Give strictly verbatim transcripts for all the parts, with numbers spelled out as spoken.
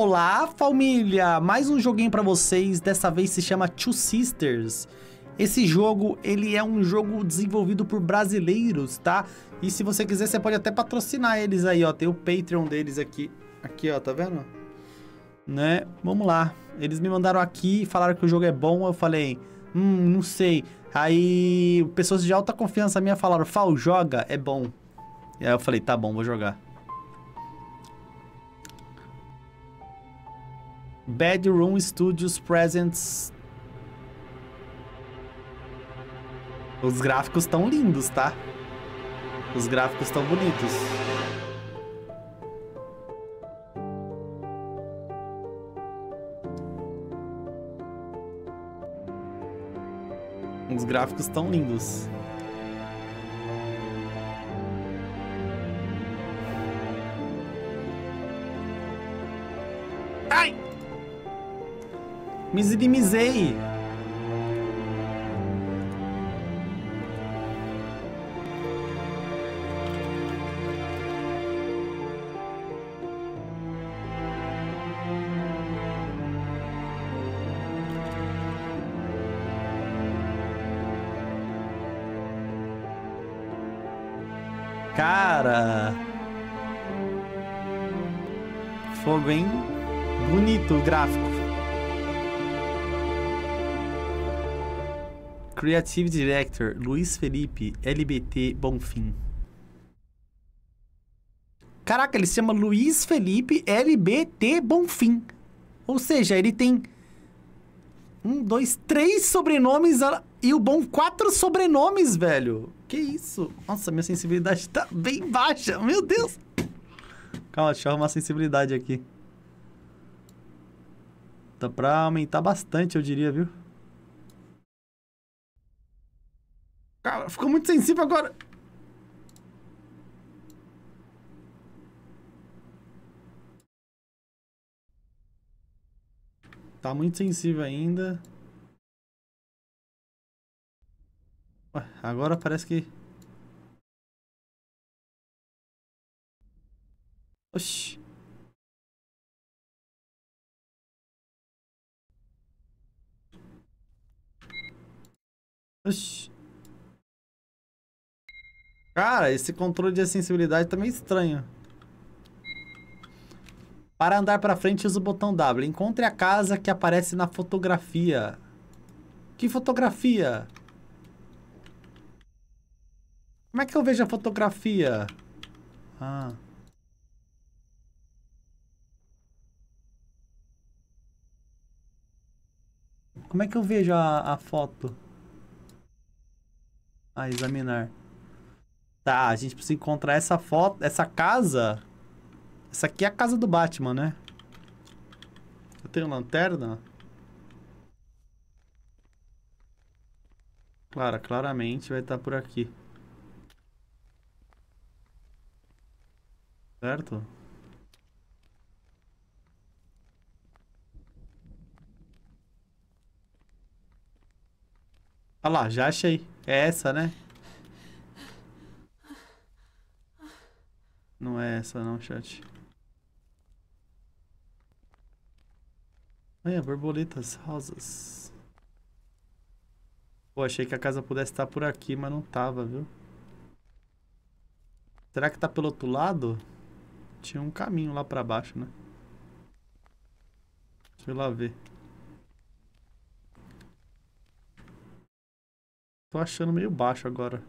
Olá, família! Mais um joguinho pra vocês, dessa vez se chama Two Sisters. Esse jogo, ele é um jogo desenvolvido por brasileiros, tá? E se você quiser, você pode até patrocinar eles aí, ó. Tem o Patreon deles aqui. Aqui, ó, tá vendo? Né? Vamos lá. Eles me mandaram aqui, falaram que o jogo é bom, eu falei... Hum, não sei. Aí, pessoas de alta confiança minha falaram, Fal, joga, é bom. E aí eu falei, tá bom, vou jogar. Bedroom Studios Presents. Os gráficos estão lindos, tá? Os gráficos estão bonitos. Os gráficos estão lindos. Ai! Me minimizei. Cara, fogo, hein? Bonito o gráfico. Creative Director, Luiz Felipe L B T Bonfim. Caraca, ele se chama Luiz Felipe L B T Bonfim. Ou seja, ele tem... Um, dois, três sobrenomes e o bom quatro sobrenomes, velho. Que isso? Nossa, minha sensibilidade tá bem baixa. Meu Deus. Calma, deixa eu arrumar a sensibilidade aqui. Dá pra aumentar bastante, eu diria, viu? Cara, ficou muito sensível agora. Tá muito sensível ainda. Ué, agora parece que... Oxi. Oxi. Cara, esse controle de sensibilidade tá meio estranho. Para andar pra frente, usa o botão W. Encontre a casa que aparece na fotografia. Que fotografia? Como é que eu vejo a fotografia? Ah. Como é que eu vejo a, a foto? Ah, examinar. Tá, a gente precisa encontrar essa foto, essa casa. Essa aqui é a casa do Batman, né? Eu tenho lanterna? Claro, claramente vai estar por aqui. Certo? Ah lá, já achei. É essa, né? Não é essa não, chat. Olha, borboletas, rosas. Pô, achei que a casa pudesse estar por aqui, mas não tava, viu? Será que tá pelo outro lado? Tinha um caminho lá pra baixo, né? Deixa eu lá ver. Tô achando meio baixo agora.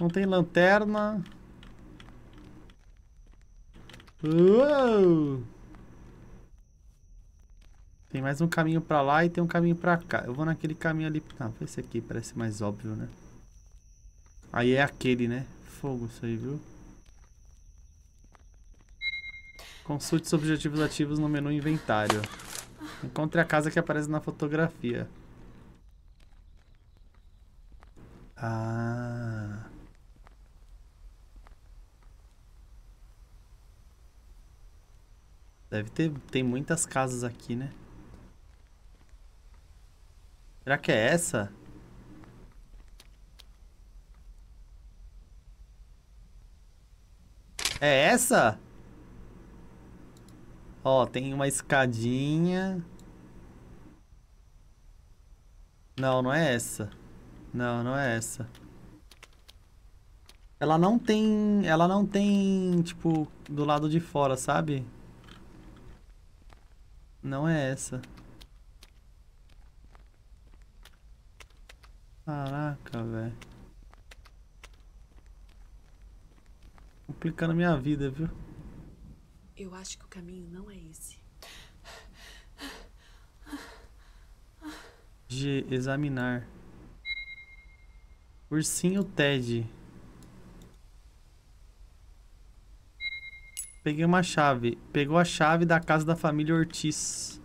Não tem lanterna. Uou! Tem mais um caminho pra lá e tem um caminho pra cá. Eu vou naquele caminho ali. Não, esse aqui parece mais óbvio, né? Aí é aquele, né? Fogo isso aí, viu? Consulte os objetivos ativos no menu inventário. Encontre a casa que aparece na fotografia. Ah... Deve ter... Tem muitas casas aqui, né? Será que é essa? É essa? Ó, tem uma escadinha. Não, não é essa. Não, não é essa. Ela não tem... Ela não tem, tipo, do lado de fora, sabe? Não é essa. Caraca, velho. Complicando minha vida, viu? Eu acho que o caminho não é esse. G. Examinar. Ursinho Ted. Peguei uma chave. Pegou a chave da casa da família Ortiz.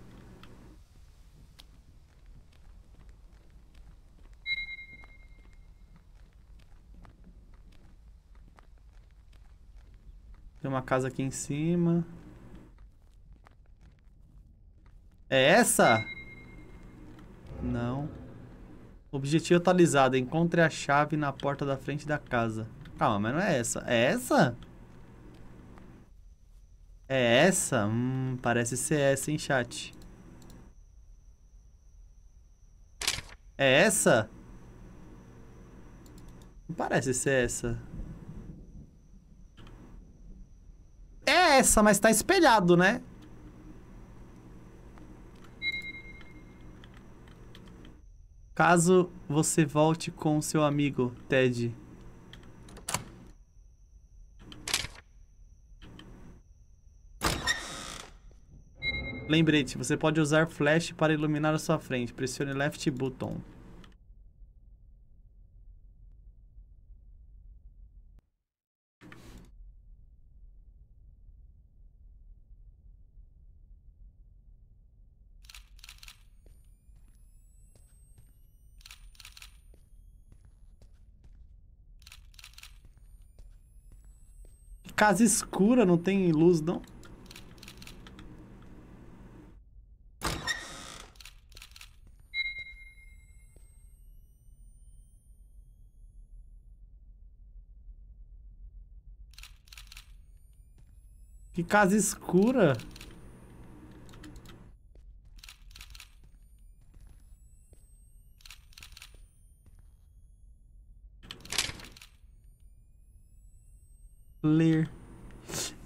Tem uma casa aqui em cima. É essa? Não. Objetivo atualizado. Encontre a chave na porta da frente da casa. Calma, mas não é essa. É essa? É essa? Hum, parece ser essa, hein, chat? É essa? Não parece ser essa. É essa, mas tá espelhado, né? Caso você volte com seu amigo, Ted. Lembrete, você pode usar flash para iluminar a sua frente. Pressione left button. Casa escura, não tem luz, não? Que casa escura! Ler.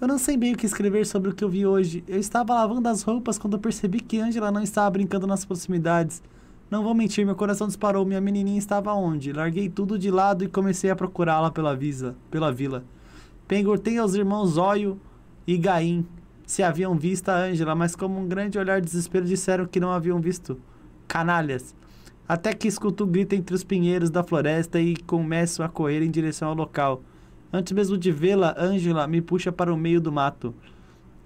Eu não sei bem o que escrever sobre o que eu vi hoje. Eu estava lavando as roupas quando eu percebi que Angela não estava brincando nas proximidades. Não vou mentir, meu coração disparou. Minha menininha estava onde? Larguei tudo de lado e comecei a procurá-la pela, pela vila. Perguntei aos irmãos Zóio e Gaim se haviam visto a Angela, mas como um grande olhar de desespero disseram que não haviam visto. Canalhas. Até que escuto um grito entre os pinheiros da floresta e começo a correr em direção ao local. Antes mesmo de vê-la, Angela me puxa para o meio do mato.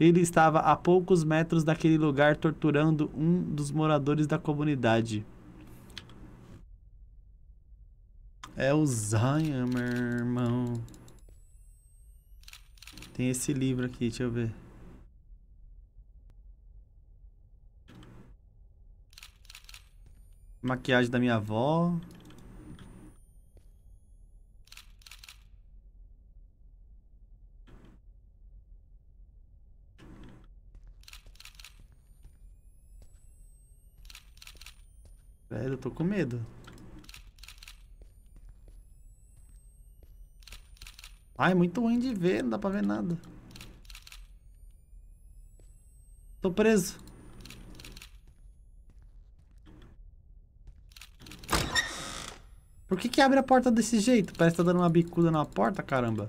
Ele estava a poucos metros daquele lugar torturando um dos moradores da comunidade. É o Zion, meu irmão. Tem esse livro aqui, deixa eu ver. Maquiagem da minha avó. Velho, eu tô com medo. Ai, é muito ruim de ver, não dá pra ver nada. Tô preso. Por que que abre a porta desse jeito? Parece que tá dando uma bicuda na porta, caramba.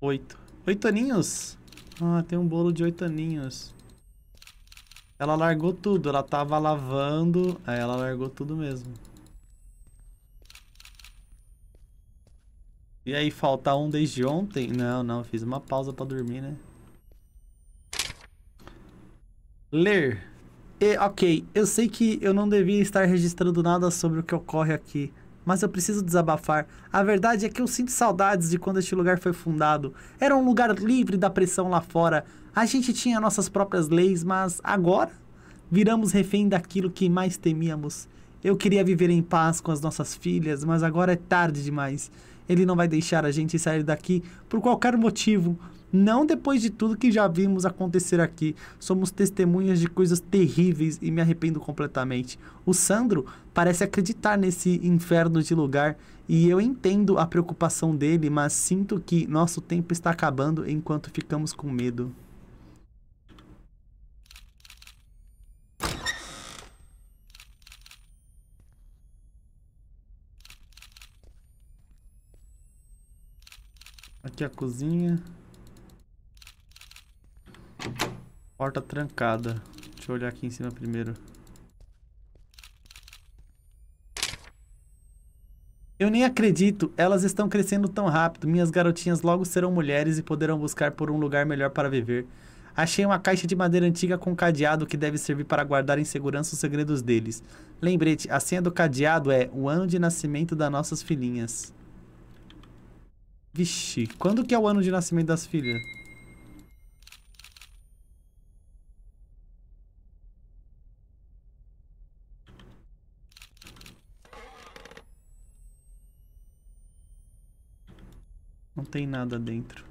Oito. Oito aninhos? Ah, tem um bolo de oito aninhos. Ela largou tudo. Ela tava lavando. Aí ela largou tudo mesmo. E aí, falta um desde ontem? Não, não. Fiz uma pausa pra dormir, né? Ler. E, ok, eu sei que eu não devia estar registrando nada sobre o que ocorre aqui, mas eu preciso desabafar. A verdade é que eu sinto saudades de quando este lugar foi fundado. Era um lugar livre da pressão lá fora. A gente tinha nossas próprias leis, mas agora viramos refém daquilo que mais temíamos. Eu queria viver em paz com as nossas filhas, mas agora é tarde demais. Ele não vai deixar a gente sair daqui por qualquer motivo. Não depois de tudo que já vimos acontecer aqui. Somos testemunhas de coisas terríveis e me arrependo completamente. O Sandro parece acreditar nesse inferno de lugar e eu entendo a preocupação dele, mas sinto que nosso tempo está acabando enquanto ficamos com medo. Aqui a cozinha... Porta trancada. Deixa eu olhar aqui em cima primeiro. Eu nem acredito. Elas estão crescendo tão rápido. Minhas garotinhas logo serão mulheres e poderão buscar por um lugar melhor para viver. Achei uma caixa de madeira antiga com cadeado que deve servir para guardar em segurança os segredos deles. Lembrete, a senha do cadeado é o ano de nascimento das nossas filhinhas. Vixe, quando que é o ano de nascimento das filhas? Não tem nada dentro.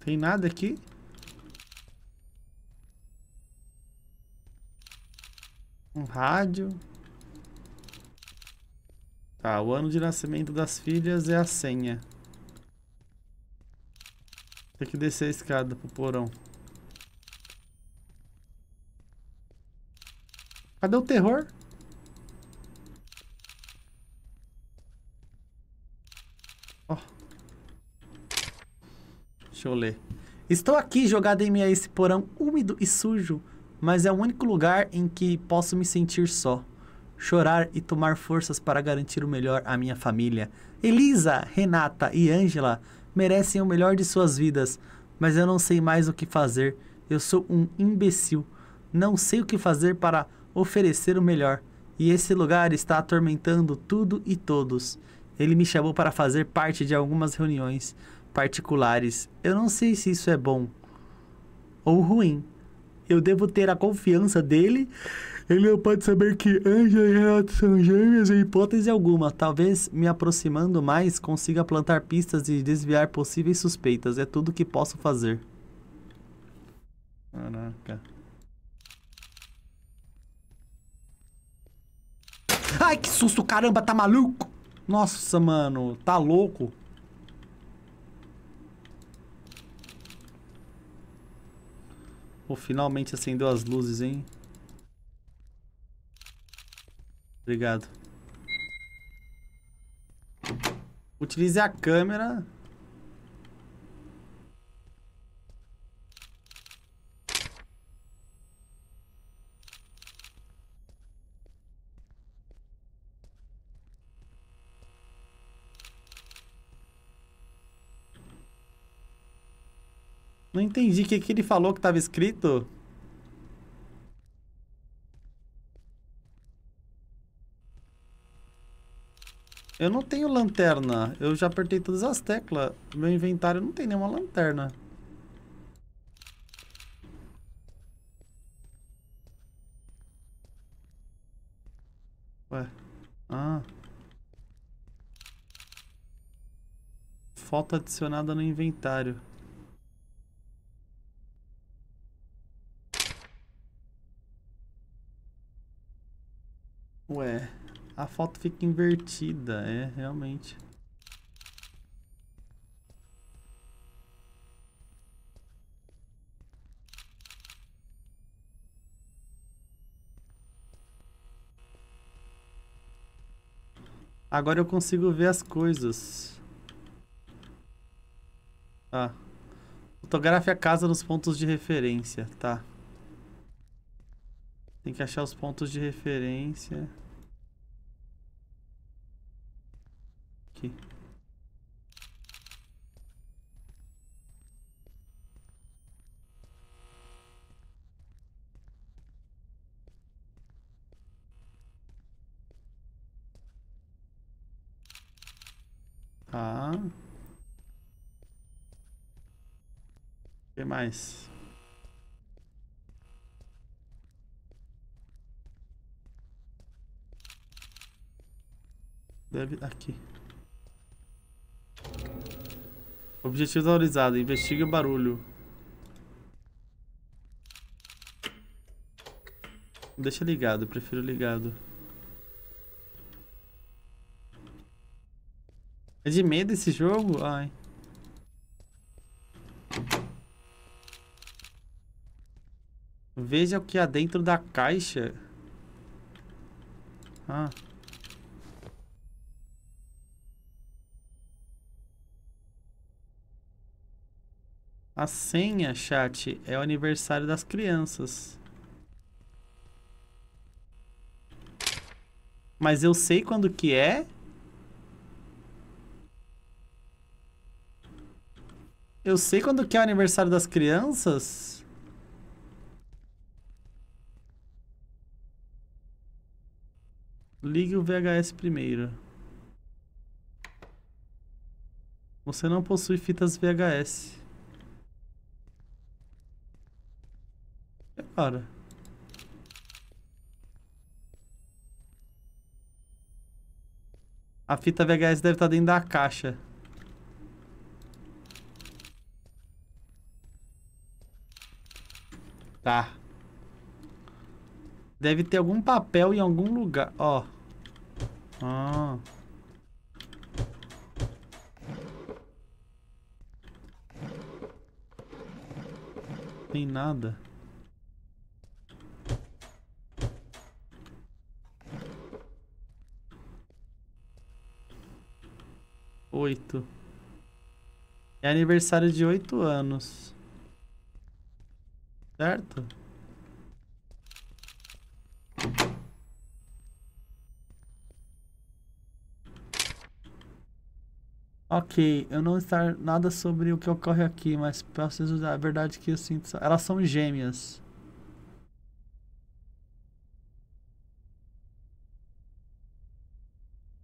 Tem nada aqui? Um rádio. Ah, o ano de nascimento das filhas é a senha. Tem que descer a escada pro porão. Cadê o terror? Ó. Deixa eu ler. Estou aqui jogado em meio a esse porão úmido e sujo, mas é o único lugar em que posso me sentir só. Chorar e tomar forças para garantir o melhor à minha família. Elisa, Renata e Ângela merecem o melhor de suas vidas, mas eu não sei mais o que fazer. Eu sou um imbecil. Não sei o que fazer para oferecer o melhor. E esse lugar está atormentando tudo e todos. Ele me chamou para fazer parte de algumas reuniões particulares. Eu não sei se isso é bom ou ruim. Eu devo ter a confiança dele... Ele não pode saber que Ângela e Renato são gêmeas em hipótese alguma. Talvez, me aproximando mais, consiga plantar pistas e desviar possíveis suspeitas. É tudo que posso fazer. Caraca. Ai, que susto! Caramba, tá maluco? Nossa, mano. Tá louco? Pô, finalmente acendeu as luzes, hein? Obrigado. Utilize a câmera. Não entendi o que que ele falou que estava escrito. Eu não tenho lanterna. Eu já apertei todas as teclas. Meu inventário não tem nenhuma lanterna. Ué. Ah. Foto adicionada no inventário. Ué. A foto fica invertida, é, realmente. Agora eu consigo ver as coisas. Ah. Fotografe a casa nos pontos de referência, tá. Tem que achar os pontos de referência. Aqui. Tá. O que mais? Deve... Aqui. Objetivo valorizado. Investiga barulho. Deixa ligado. Prefiro ligado. É de medo esse jogo? Ai. Veja o que há dentro da caixa. Ah. A senha, chat, é o aniversário das crianças. Mas eu sei quando que é? Eu sei quando que é o aniversário das crianças? Ligue o V H S primeiro. Você não possui fitas V H S. Cara. A fita V H S deve estar dentro da caixa. Tá. Deve ter algum papel em algum lugar. Ó. Ah. Tem nada. Oito. É aniversário de oito anos. Certo? Ok, eu não sei nada sobre o que ocorre aqui, mas posso ajudar. A verdade é que eu sinto... Elas são gêmeas.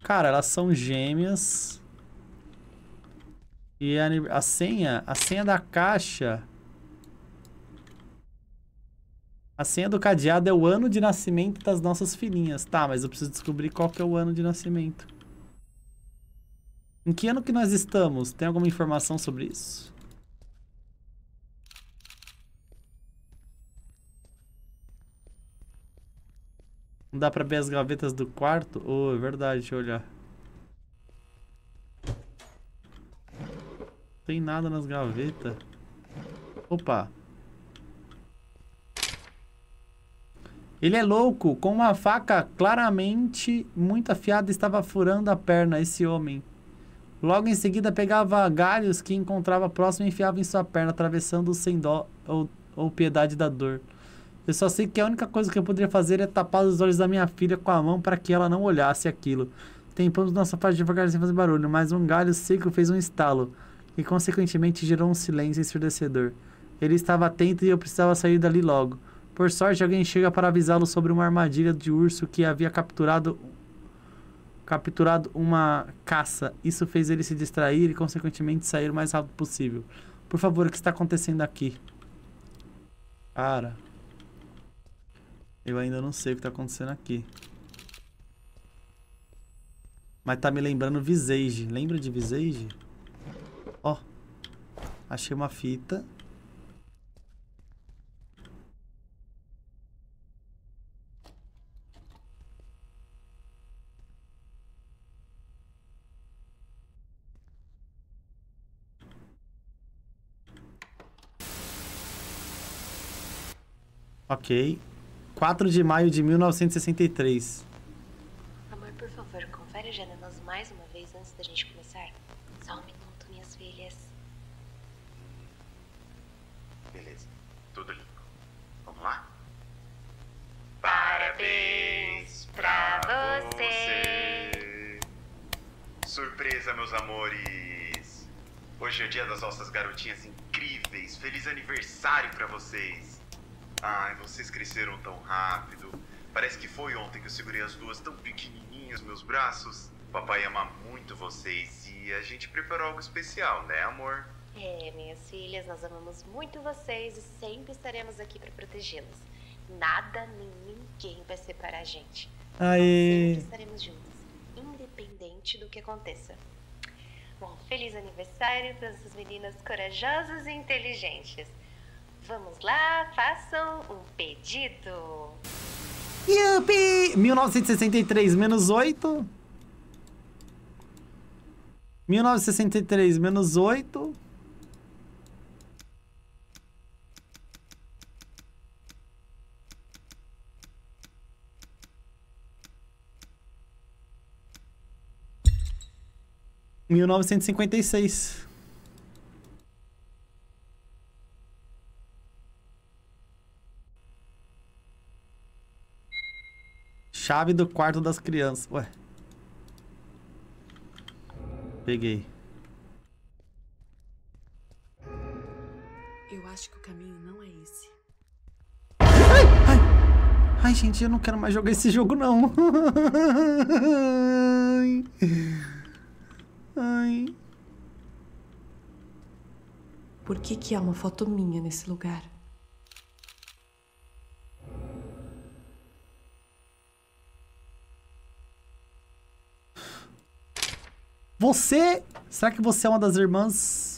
Cara, elas são gêmeas. E a, a senha, a senha da caixa, a senha do cadeado é o ano de nascimento das nossas filhinhas. Tá, mas eu preciso descobrir qual que é o ano de nascimento. Em que ano que nós estamos? Tem alguma informação sobre isso? Não dá pra ver as gavetas do quarto? Oh, é verdade, deixa eu olhar. Não tem nada nas gavetas. Opa. Ele é louco. Com uma faca claramente muito afiada estava furando a perna, esse homem. Logo em seguida pegava galhos que encontrava próximo e enfiava em sua perna, atravessando-o sem dó ou, ou piedade da dor. Eu só sei que a única coisa que eu poderia fazer é tapar os olhos da minha filha com a mão para que ela não olhasse aquilo. Tempamos nossa parte devagar sem fazer barulho, mas um galho seco fez um estalo. E consequentemente gerou um silêncio ensurdecedor. Ele estava atento e eu precisava sair dali logo. Por sorte, alguém chega para avisá-lo sobre uma armadilha de urso que havia capturado capturado uma caça. Isso fez ele se distrair e consequentemente sair o mais rápido possível. Por favor, o que está acontecendo aqui? Cara, eu ainda não sei o que está acontecendo aqui. Mas tá me lembrando Visage. Lembra de Visage? Ó, oh, achei uma fita. Ok. quatro de maio de mil novecentos e sessenta e três. Amor, por favor, confere as janelas mais uma vez antes da gente começar. Só um minuto. Filhas. Beleza, tudo limpo. Vamos lá? Tá. meus amores. Hoje é o dia das nossas garotinhas incríveis. Feliz aniversário pra vocês. Ai, vocês cresceram tão rápido. Parece que foi ontem que eu segurei as duas tão pequenininhas, meus braços. O papai ama muito vocês e a gente preparou algo especial, né, amor? É, minhas filhas, nós amamos muito vocês e sempre estaremos aqui pra protegê-las. Nada nem ninguém vai separar a gente. Aí. Sempre estaremos juntos, independente do que aconteça. Bom, feliz aniversário para essas meninas corajosas e inteligentes. Vamos lá, façam um pedido. Yupi! mil novecentos e sessenta e três menos oito. mil novecentos e sessenta e três menos oito. mil novecentos e cinquenta e seis. Chave do quarto das crianças. Ué. Peguei. Eu acho que o caminho não é esse. Ai, ai. Ai, gente, eu não quero mais jogar esse jogo, não. Ai. Ai. Por que que há uma foto minha nesse lugar? Você... Será que você é uma das irmãs?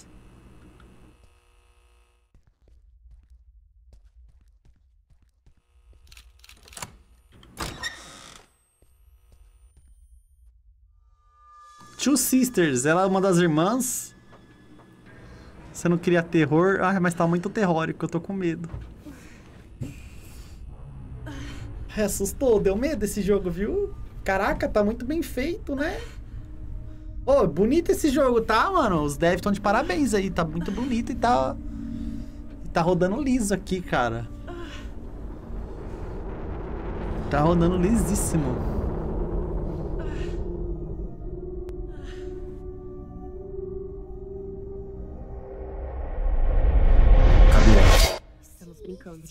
Two Sisters, ela é uma das irmãs. Você não queria terror? Ah, mas tá muito terrórico, eu tô com medo. É, assustou, deu medo esse jogo, viu? Caraca, tá muito bem feito, né? Ô, oh, bonito esse jogo, tá, mano? Os devs estão de parabéns aí, tá muito bonito e tá... E tá rodando liso aqui, cara. Tá rodando lisíssimo.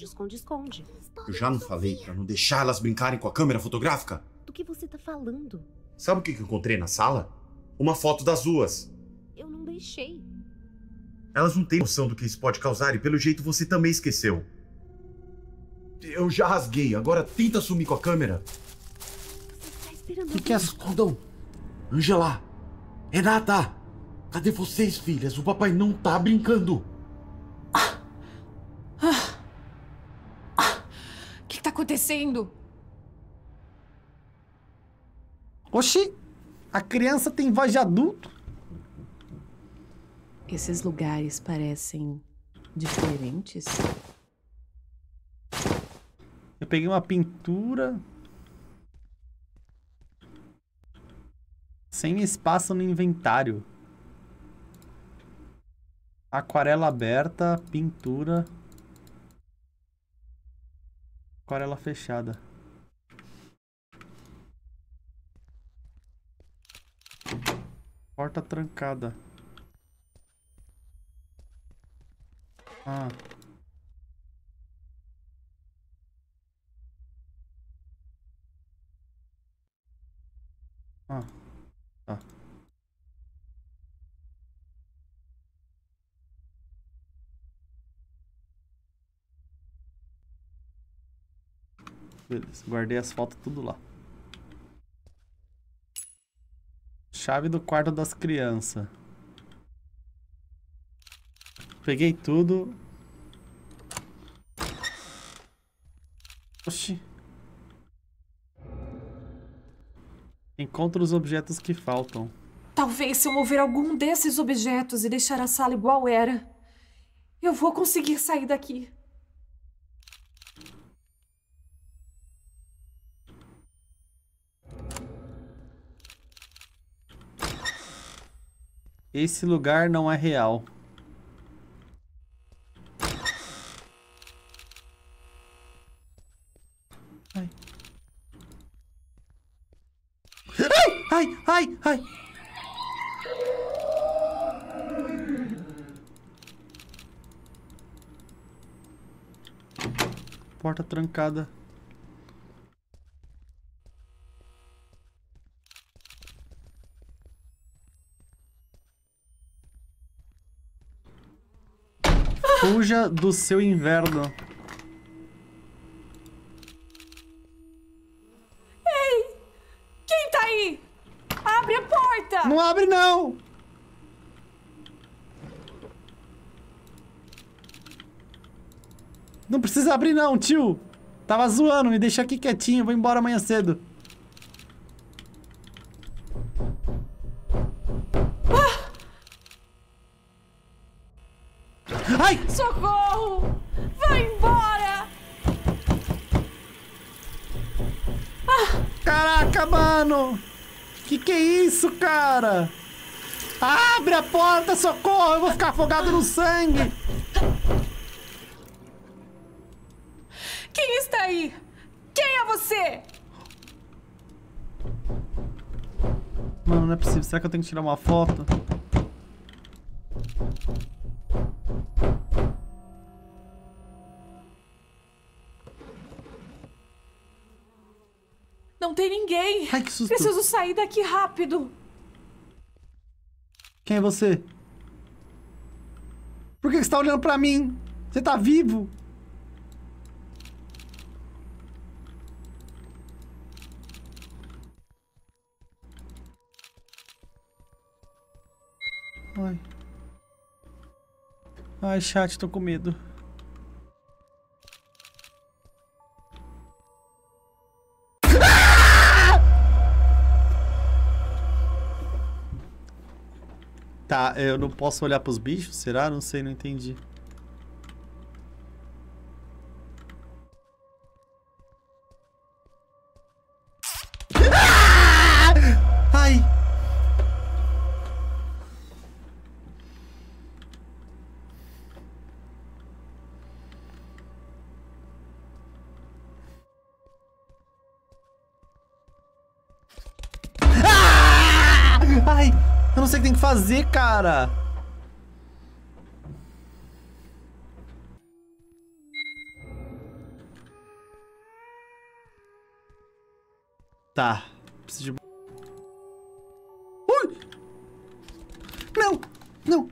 Esconde, esconde. Eu já não falei pra não deixar elas brincarem com a câmera fotográfica? Do que você tá falando? Sabe o que eu encontrei na sala? Uma foto das duas. Eu não deixei. Elas não têm noção do que isso pode causar e pelo jeito você também esqueceu. Eu já rasguei, agora tenta sumir com a câmera. Você tá esperando... O que que é? Escondam? Angela! Renata! Cadê vocês, filhas? O papai não tá brincando. Ah! Ah! Acontecendo? Oxi, a criança tem voz de adulto? Esses lugares parecem diferentes. Eu peguei uma pintura sem espaço no inventário. Aquarela aberta, pintura. Aquarela fechada. Porta trancada. Ah. Ah. Tá. Beleza, guardei as fotos tudo lá. Chave do quarto das crianças. Peguei tudo. Oxi. Encontra os objetos que faltam. Talvez se eu mover algum desses objetos e deixar a sala igual era, eu vou conseguir sair daqui. Esse lugar não é real. Ai. Ai, ai, ai, ai. porta trancada. Fuja do seu inverno. Ei! Quem tá aí? Abre a porta! Não abre, não! Não precisa abrir não, tio. Tava zoando, me deixa aqui quietinho. Vou embora amanhã cedo. Ah! Ai! Socorro! Vai embora! Ah! Caraca, mano! Que que é isso, cara? Abre a porta, socorro! Eu vou ficar afogado no sangue! Quem está aí? Quem é você? Mano, não é possível. Será que eu tenho que tirar uma foto? Não tem ninguém. Ai, que susto. Preciso sair daqui rápido. Quem é você? Por que você está olhando pra mim? Você tá vivo? Ai. Ai, chat, tô com medo. Ah! Tá, eu não posso olhar pros bichos? Será? Não sei, não entendi. Fazer, cara. Tá. Preciso de... Ui! Não! Não!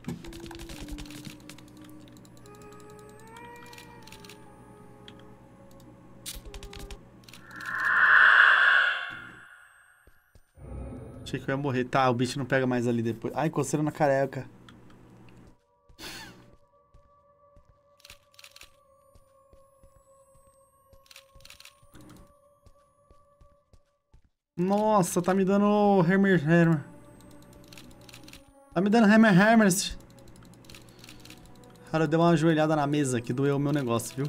Achei que eu ia morrer. Tá, o bicho não pega mais ali depois. Ai, coceira na careca. Nossa, tá me dando Hammer Hammer. Tá me dando Hammer Hammers. Cara, eu dei uma ajoelhada na mesa que doeu o meu negócio, viu?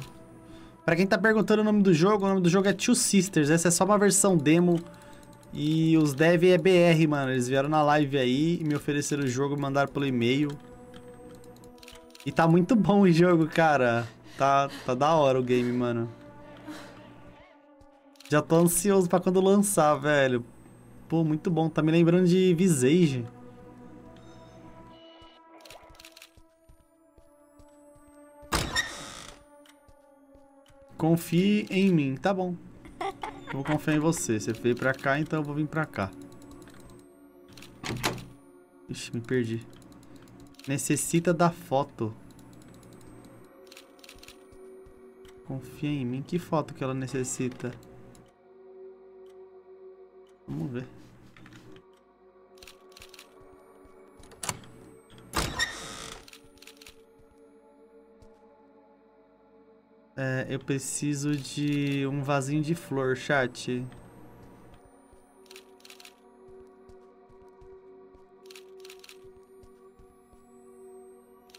Pra quem tá perguntando o nome do jogo, o nome do jogo é Two Sisters. Essa é só uma versão demo. E os dev é B R, mano. Eles vieram na live aí, me ofereceram o jogo, mandaram pelo e-mail. E tá muito bom o jogo, cara. Tá, tá da hora o game, mano. Já tô ansioso pra quando lançar, velho. Pô, muito bom. Tá me lembrando de Visage. Confie em mim. Tá bom. Vou confiar em você. Você veio pra cá, então eu vou vir pra cá. Ixi, me perdi. Necessita da foto. Confia em mim. Que foto que ela necessita? Vamos ver. É, eu preciso de um vasinho de flor, chat.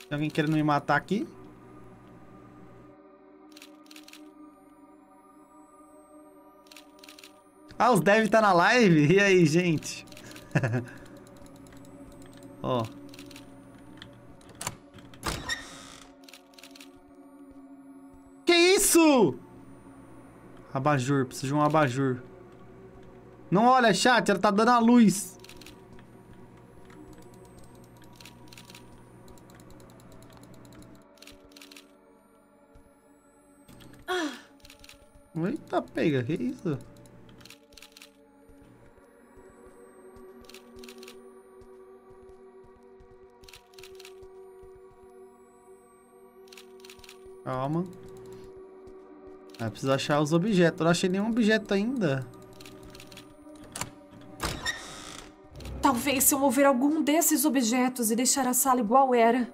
Tem alguém querendo me matar aqui? Ah, os devs tá na live? E aí, gente? Ó. Isso! Abajur, preciso de um abajur. Não olha, chat, ela tá dando a luz. Ah. Eita, pega, que isso? Calma. Ah, preciso achar os objetos. Eu não achei nenhum objeto ainda. Talvez se eu mover algum desses objetos e deixar a sala igual era,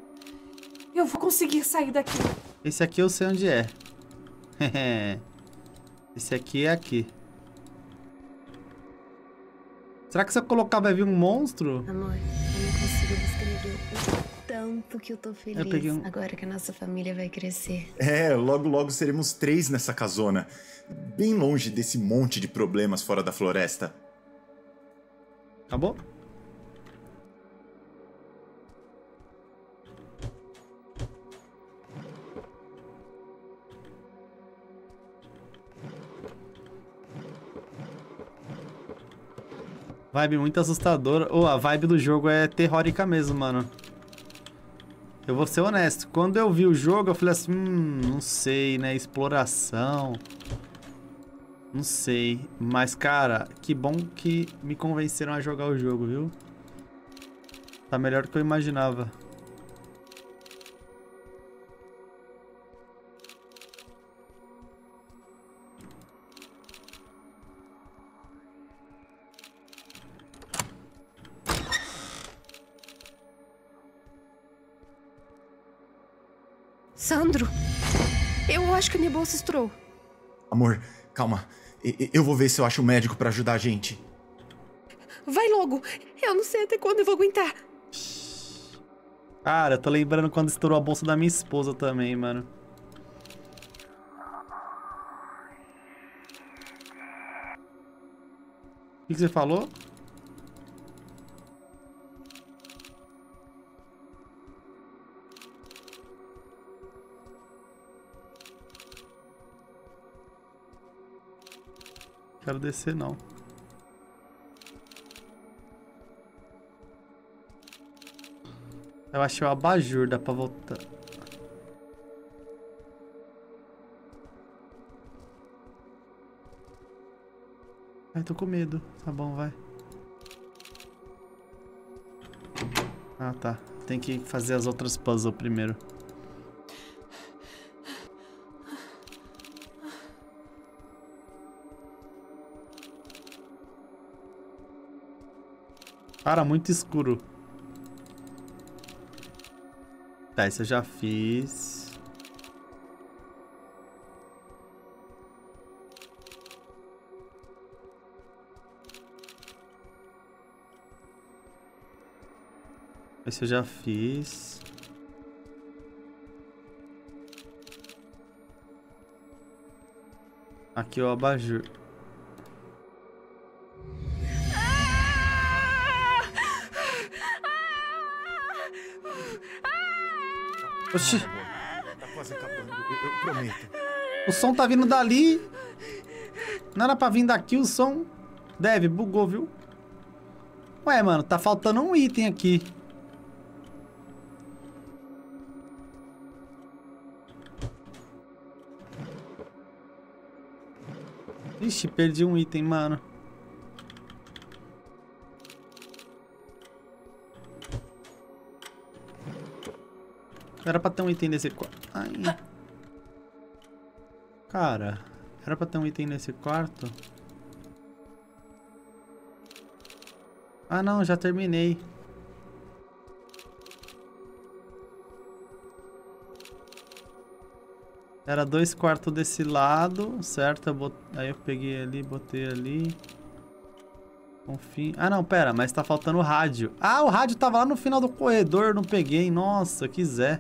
eu vou conseguir sair daqui. Esse aqui eu sei onde é. Esse aqui é aqui. Será que se eu colocar vai vir um monstro? Amor, eu não consigo descrever o tanto que eu tô feliz. Eu peguei um... Agora que a nossa família vai crescer. É, logo logo seremos três nessa casona. Bem longe desse monte de problemas fora da floresta. Acabou? Vibe muito assustadora. Oh, a vibe do jogo é terrorica mesmo, mano. Eu vou ser honesto. Quando eu vi o jogo, eu falei assim... Hum, não sei, né? Exploração... Não sei. Mas, cara, que bom que me convenceram a jogar o jogo, viu? Tá melhor do que eu imaginava. Sandro, eu acho que a minha bolsa estourou. Amor, calma. Eu vou ver se eu acho um médico pra ajudar a gente. Vai logo. Eu não sei até quando eu vou aguentar. Cara, eu tô lembrando quando estourou a bolsa da minha esposa também, mano. O que você falou? Quero descer, não. Eu achei o abajur, dá pra voltar. Ai, tô com medo. Tá bom, vai. Ah, tá. Tem que fazer as outras puzzles primeiro. Cara, muito escuro. Tá, isso eu já fiz. Esse eu já fiz. Aqui é o abajur. Oxi. Tá quase acabando, eu, eu prometo. O som tá vindo dali. Não era pra vir daqui o som. Deve, bugou, viu? Ué, mano, tá faltando um item aqui. Ixi, perdi um item, mano. Era pra ter um item nesse quarto. Ai. Cara, era pra ter um item nesse quarto. Ah, não, já terminei. Era dois quartos desse lado, certo? Eu bot... Aí eu peguei ali, botei ali. Enfim... Ah, não, pera, mas tá faltando o rádio. Ah, o rádio tava lá no final do corredor, eu não peguei. Nossa, que zé.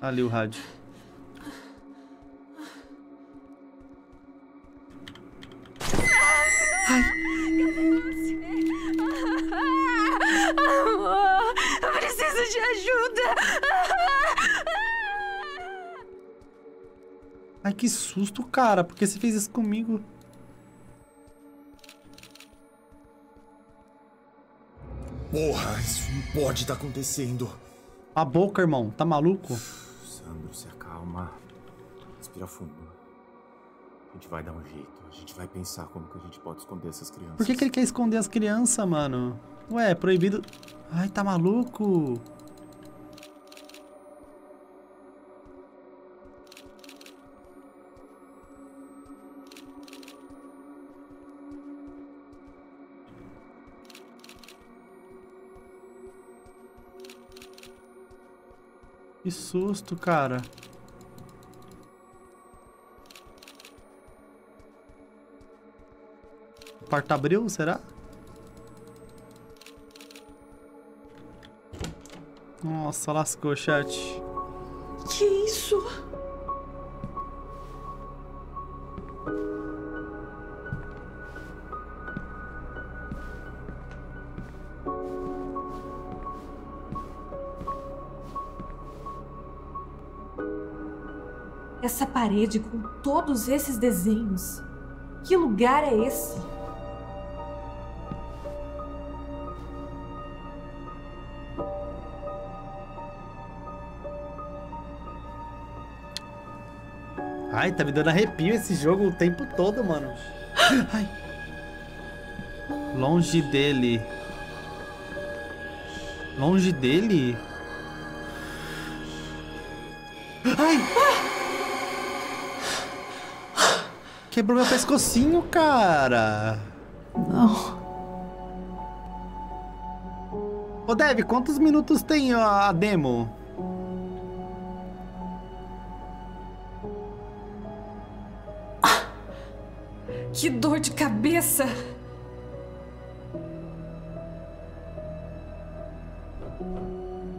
Ali o rádio. Ai. Amor, eu preciso de ajuda. Ai, que susto, cara. Por que você fez isso comigo? Porra, isso não pode estar acontecendo. A boca, irmão. Tá maluco? Sandro, se acalma. Respira fundo. A gente vai dar um jeito. A gente vai pensar como que a gente pode esconder essas crianças. Por que que ele quer esconder as crianças, mano? Ué, é proibido... Ai, tá maluco? Que susto, cara. O parto abriu, será? Nossa, lascou, chat. Que isso? Essa parede com todos esses desenhos. Que lugar é esse? Ai, tá me dando arrepio esse jogo o tempo todo, mano. Ai. Longe dele. Longe dele? Ai! Quebrou meu pescocinho, cara. Não. Ô, Dev, quantos minutos tem a demo? Ah, que dor de cabeça.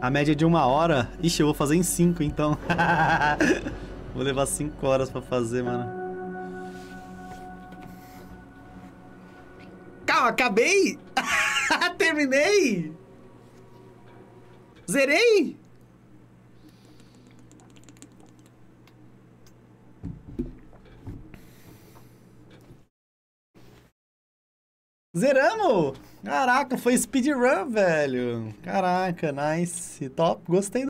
A média é de uma hora. Ixi, eu vou fazer em cinco, então. Vou levar cinco horas pra fazer, mano. Acabei! Terminei! Zerei! Zeramos! Caraca, foi speedrun, velho! Caraca, nice! Top! Gostei do